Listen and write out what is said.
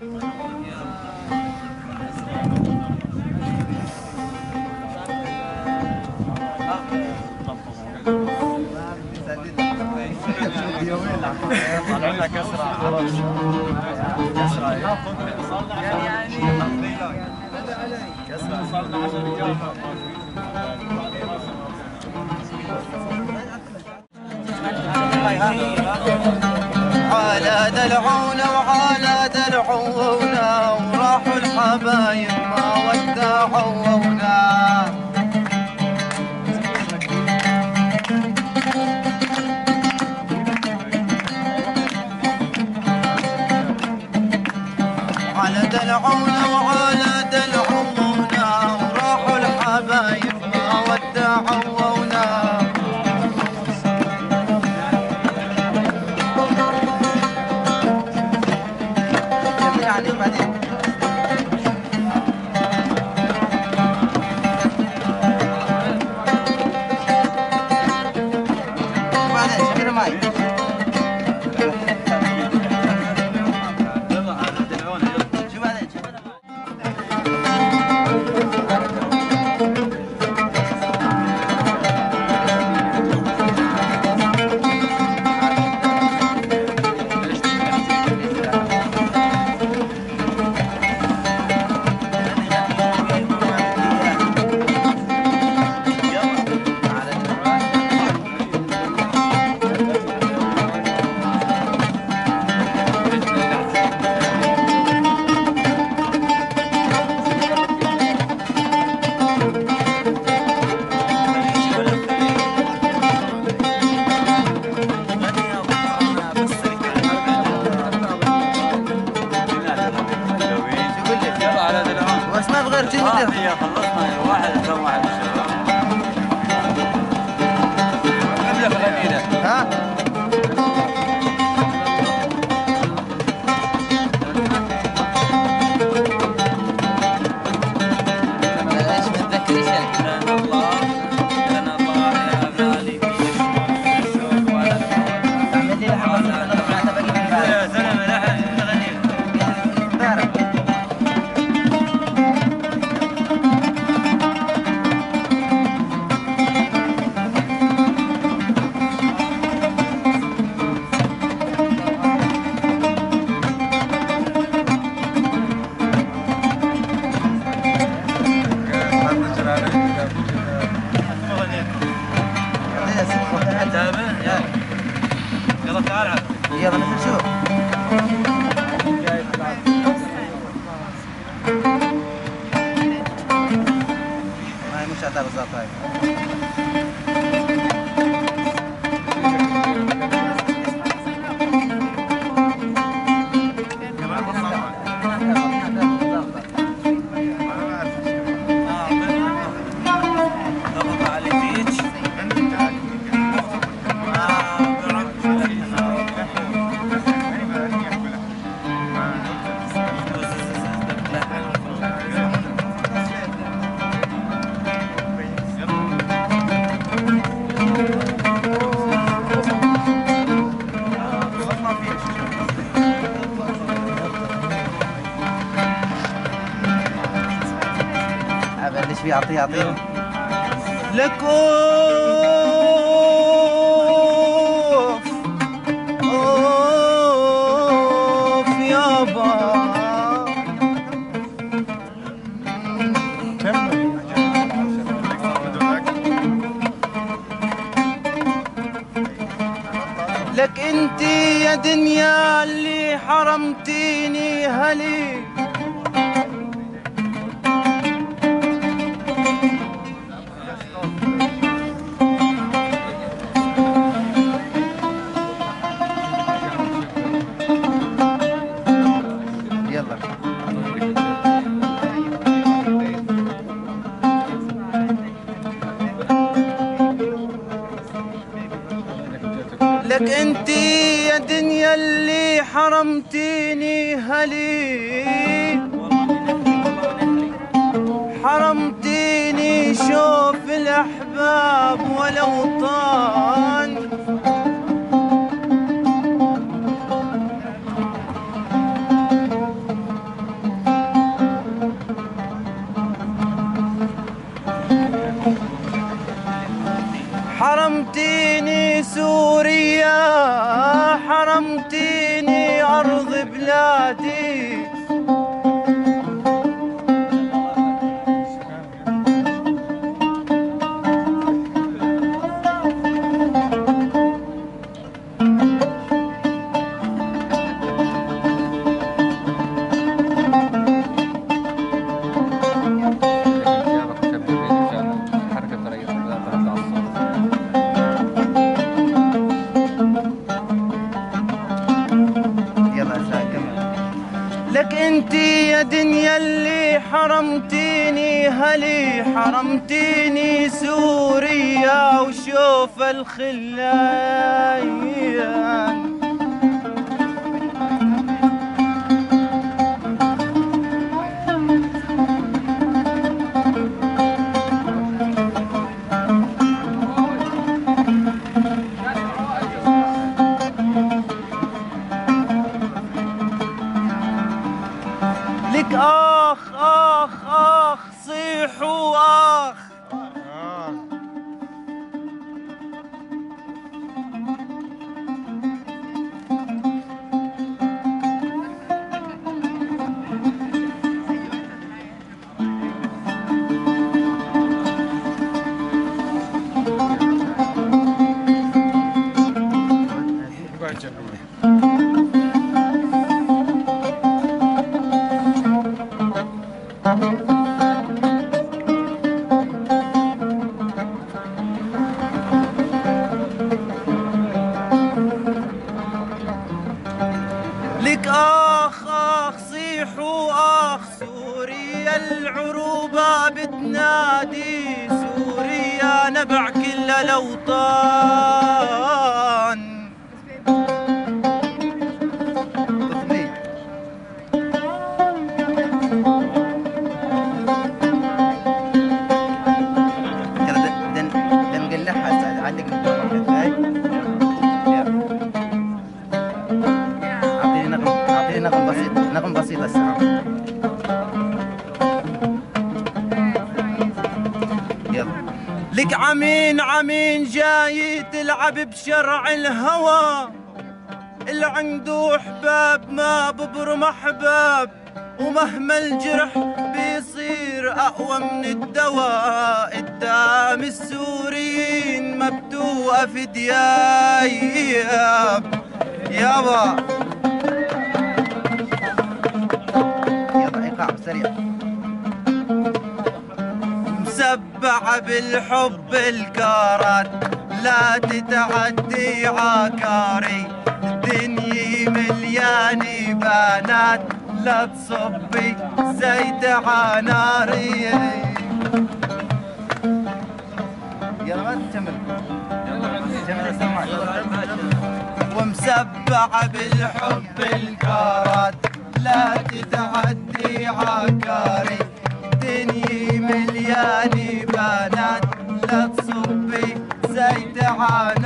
طلعنا كسرة كسرة كسرة صارنا 10 رجال. على دلعونا وعلى دلعونا وراحوا الحبايب ما ودعونا. على دلعونا وعلى دلعونا وراحوا الحبايب ما ودعونا. يعطيه لكوف اوف يابا لك انت يا دنيا اللي حرمتيني هلي لك انت يا دنيا اللي حرمتيني هلي حرمتيني شوف الاحباب والاوطان الحديث لك انتي يا دنيا اللي حرمتيني، هلي حرمتيني سوريا وشوف الخلايان. لك آخ آخ آخ صيحوا آخ. لك آخ آخ صيحوا آخ، سوريا العروبة بتنادي، سوريا نبع كل الأوطان. نغم بسيط الساعة يلا. لك عمين عمين جاي تلعب بشرع الهوى، اللي عنده حباب ما ببرم أحباب، ومهما الجرح بيصير أقوى من الدواء. قدام السوريين ما بتوقف دياب يابا. مسبعة بالحب الكارت لا تتعدي عكاري، الدنيا مليانة بنات لا تصبي زيت عناري. يلا ما تكمل يلا سمع. ومسبعة بالحب الكارت لا تتعدي عكاري، دنيا مليانة بنات لا تصبي زيت عن